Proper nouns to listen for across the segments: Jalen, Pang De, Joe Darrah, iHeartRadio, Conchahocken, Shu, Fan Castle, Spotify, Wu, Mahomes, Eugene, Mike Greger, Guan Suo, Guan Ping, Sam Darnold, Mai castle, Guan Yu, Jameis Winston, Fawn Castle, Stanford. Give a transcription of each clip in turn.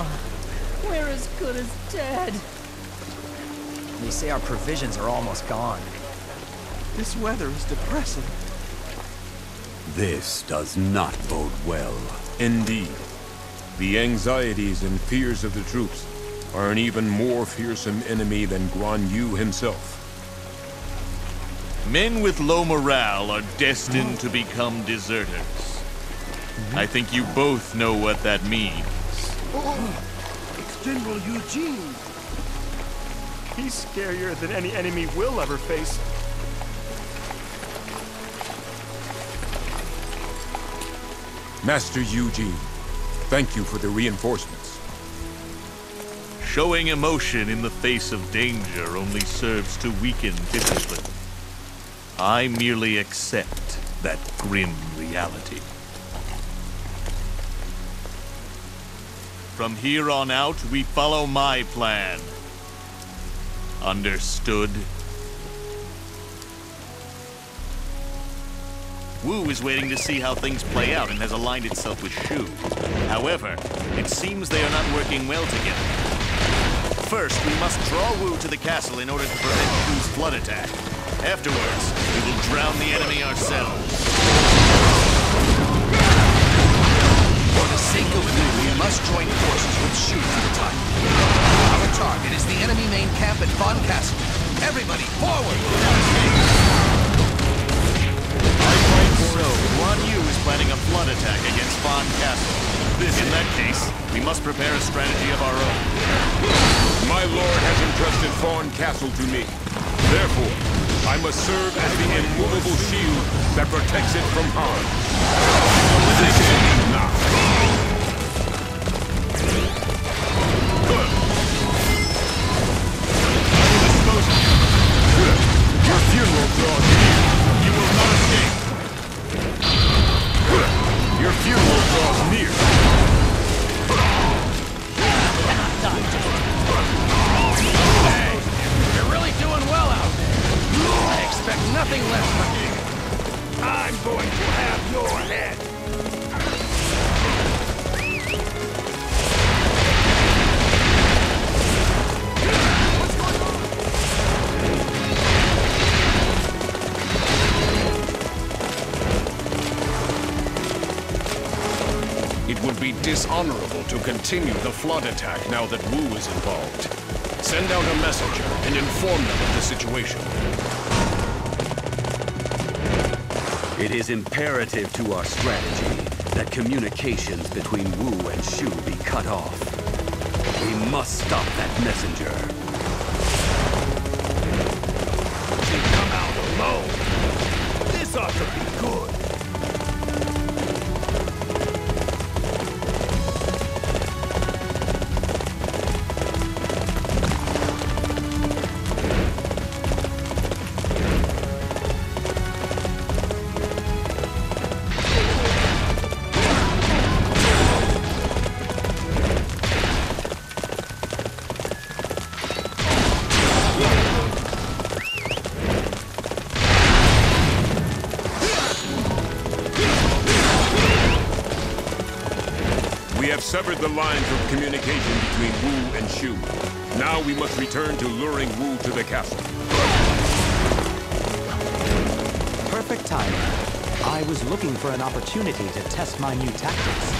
Oh, we're as good as dead. They say our provisions are almost gone. This weather is depressing. This does not bode well. Indeed. The anxieties and fears of the troops are an even more fearsome enemy than Guan Yu himself. Men with low morale are destined to become deserters. I think you both know what that means. Oh, it's General Eugene. He's scarier than any enemy we'll ever face. Master Eugene, thank you for the reinforcements. Showing emotion in the face of danger only serves to weaken discipline. I merely accept that grim reality. From here on out, we follow my plan. Understood? Wu is waiting to see how things play out and has aligned itself with Shu. However, it seems they are not working well together. First, we must draw Wu to the castle in order to prevent Wu's flood attack. Afterwards, we will drown the enemy ourselves. For the sake of Wu, we must join forces with Shu for the time. Our target is the enemy main camp at Fawn Castle. Everybody, forward! Guan Yu is planning a flood attack against Fan Castle. In that case, we must prepare a strategy of our own. My lord has entrusted Fan Castle to me. Therefore, I must serve as the immovable shield that protects it from harm. Position now. Good. Your funeral draws near. You will not escape. Your funeral draws near. Hey, you're really doing well out there. I expect nothing less from you. I'm going to have your head. It would be dishonorable to continue the flood attack now that Wu is involved. Send out a messenger and inform them of the situation. It is imperative to our strategy that communications between Wu and Shu be cut off. We must stop that messenger. They come out alone. This ought to be good. Severed the lines of communication between Wu and Shu. Now we must return to luring Wu to the castle. Perfect timing. I was looking for an opportunity to test my new tactics.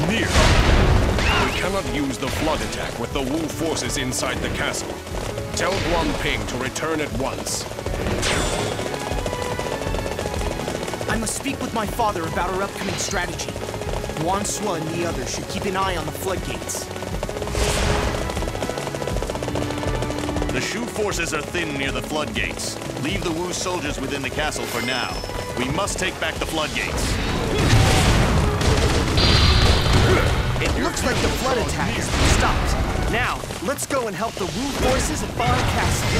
is near. We cannot use the flood attack with the Wu forces inside the castle. Tell Guan Ping to return at once. I must speak with my father about our upcoming strategy. Guan Suo and the others should keep an eye on the floodgates. The Shu forces are thin near the floodgates. Leave the Wu soldiers within the castle for now. We must take back the floodgates. It looks like the flood attack has been stopped. Now, let's go and help the Wu forces at Fawn Castle.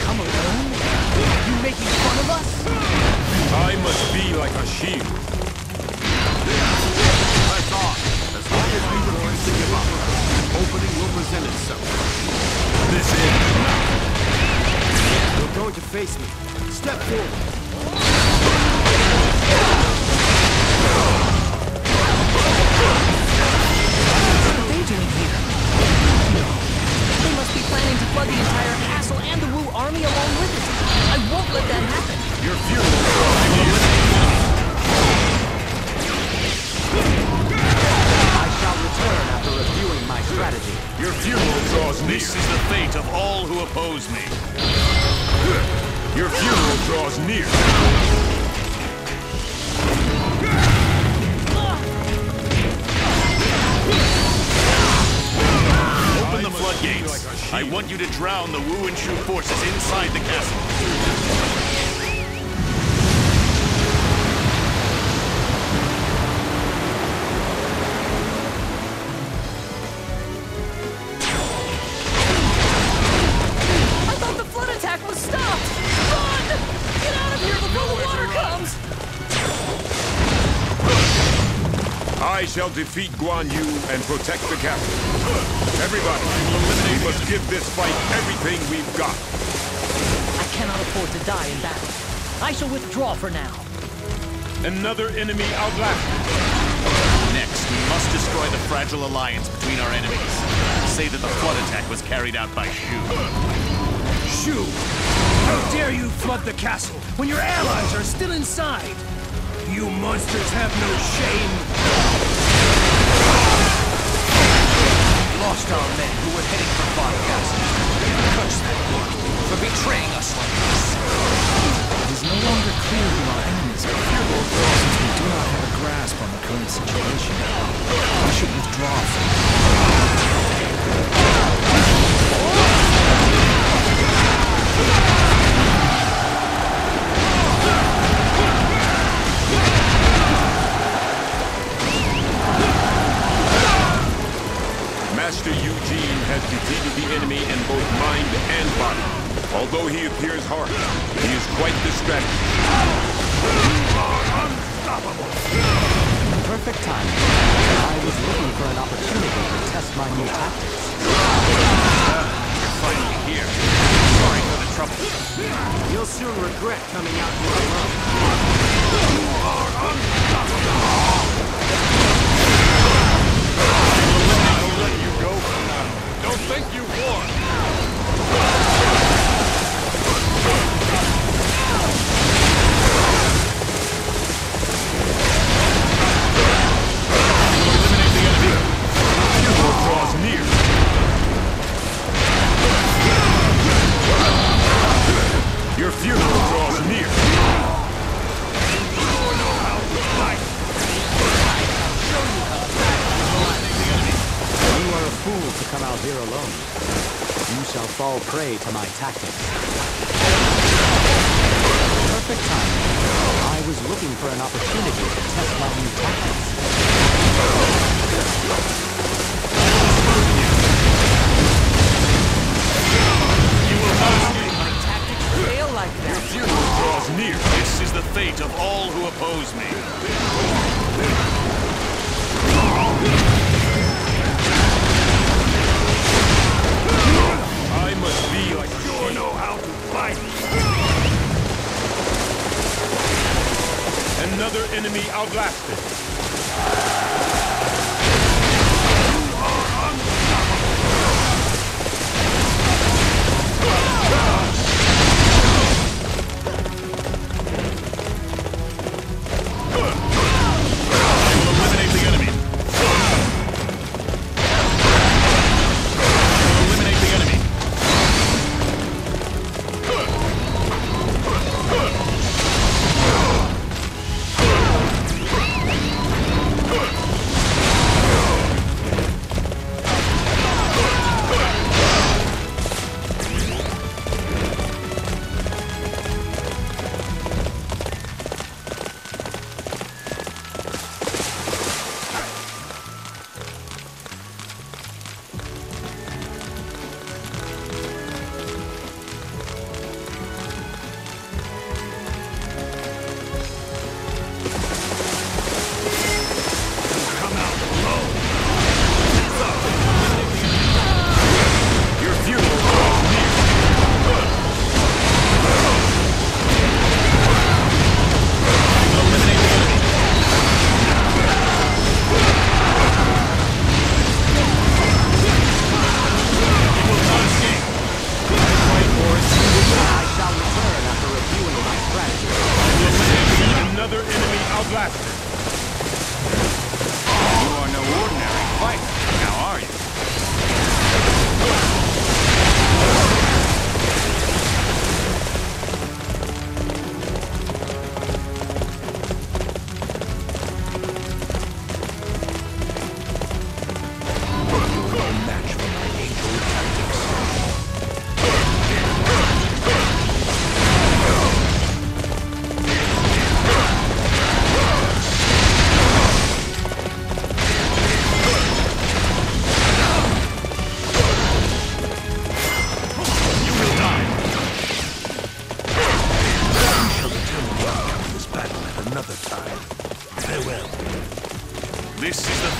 Come alone? You making fun of us? I must be like a shield. That's all. As long as we refuse to give up, the opening will present itself. This ends now. You're going to face me. Step forward. This is the fate of all who oppose me. Your funeral draws near. Open the floodgates. I want you to drown the Wu and Shu forces inside the castle. I shall defeat Guan Yu and protect the castle. Everybody, we must give this fight everything we've got. I cannot afford to die in battle. I shall withdraw for now. Another enemy outlasted. Next, we must destroy the fragile alliance between our enemies. Say that the flood attack was carried out by Shu. Shu! How dare you flood the castle when your allies are still inside! You monsters have no shame! We lost our men who were heading for Fan Castle. Curse that blood for betraying us like this. It is no longer clear who our enemies are. Since we do not have a grasp on the current situation, we should withdraw from it. Master Eugene has defeated the enemy in both mind and body. Although he appears harsh, he is quite the strategist. You are unstoppable! Perfect time. I was looking for an opportunity to test my new tactics. You're finally here. Sorry for the trouble. You'll soon regret coming out here alone. You are unstoppable! Don't think you won! Eliminate the enemy! Funeral draws near! Your funeral draws near! You know how to fight! I'll show you how to fight! You are a fool to come out here alone. You shall fall prey to my tactics. Perfect time. I was looking for an opportunity to test my new tactics. You will not escape. My tactics fail like that. Your funeral draws near. This is the fate of all who oppose me. I must be like you sure know how to fight. Another enemy outlasted. You are unstoppable.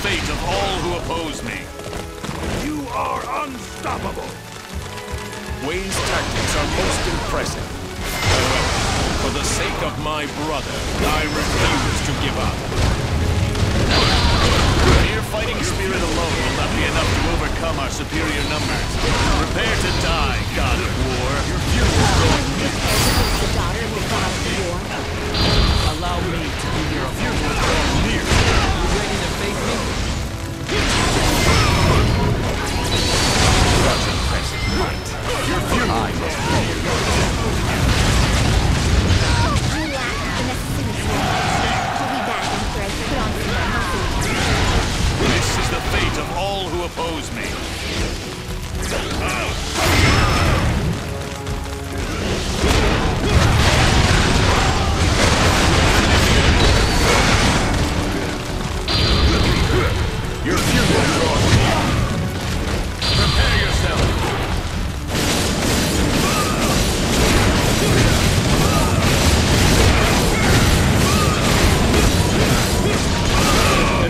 fate of all who oppose me. You are unstoppable. Wei's tactics are most impressive. However, for the sake of my brother, I refuse to give up. Mere fighting spirit alone will not be enough to overcome our superior numbers. Prepare to die, God of War. You the daughter of the God of War. Allow me to be your future near. You ready to face me? Such impressive might. Your future I must be your you lack the necessary skills. I'll be back after I put on the coffee. This is the fate of all who oppose me. Your funeral draws near. Prepare yourself.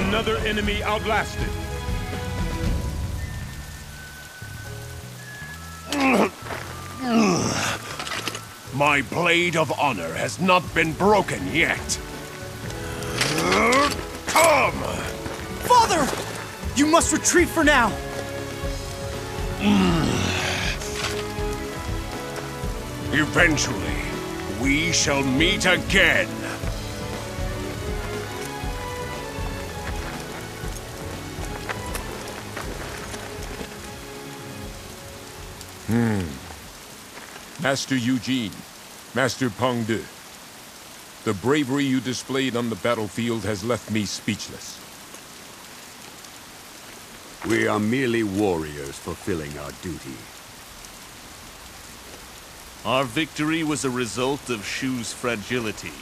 Another enemy outlasted. My blade of honor has not been broken yet. Come! Father! You must retreat for now! Eventually, we shall meet again! Master Eugene, Master Pang De, the bravery you displayed on the battlefield has left me speechless. We are merely warriors fulfilling our duty. Our victory was a result of Shu's fragility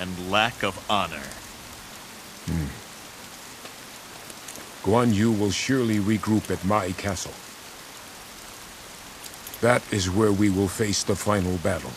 and lack of honor. Guan Yu will surely regroup at Mai Castle. That is where we will face the final battle.